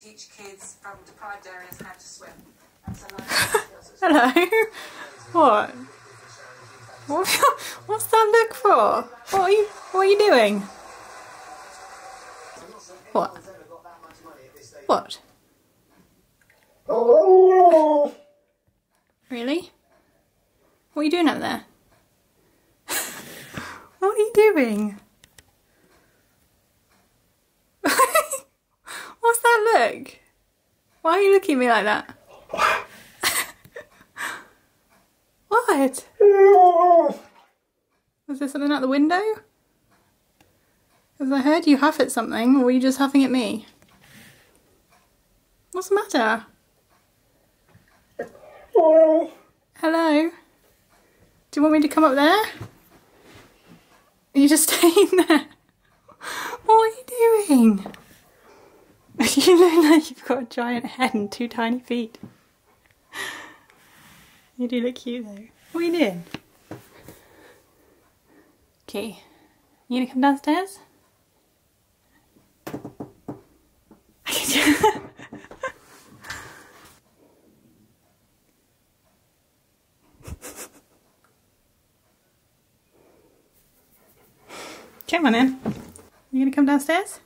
Teach kids from deprived areas how to swim. Hello? What? What's that look for? What are you doing? What? What? Really? What are you doing up there? What are you doing? What's that look? Why are you looking at me like that? What? Was there something out the window? Because I heard you huff at something, or were you just huffing at me? What's the matter? Hello? Do you want me to come up there? Are you just staying there? What are you doing? You look like you've got a giant head and two tiny feet. You do look cute though. What are you doing? Okay. You gonna come downstairs? Come on in. You gonna come downstairs?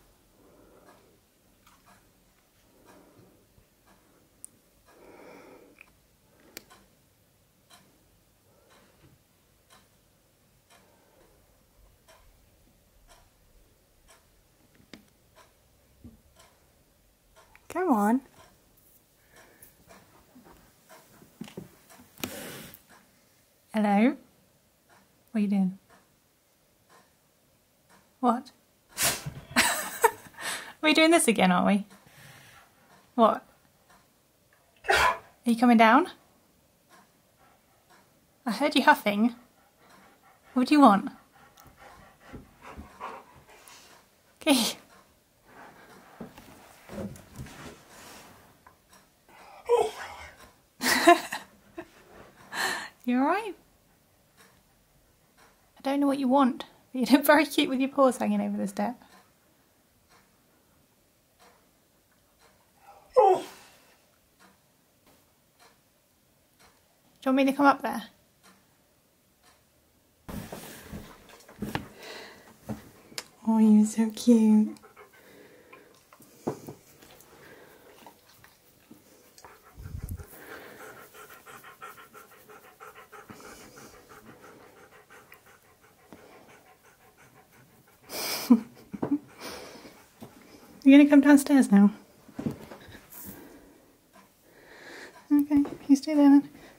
Come on. Hello? What are you doing? What? We're doing this again, aren't we? What? Are you coming down? I heard you huffing. What do you want? Okay. You alright? I don't know what you want, but you look very cute with your paws hanging over the step. Oh. Do you want me to come up there? Oh, you're so cute. You're going to come downstairs now? Okay, you stay there then.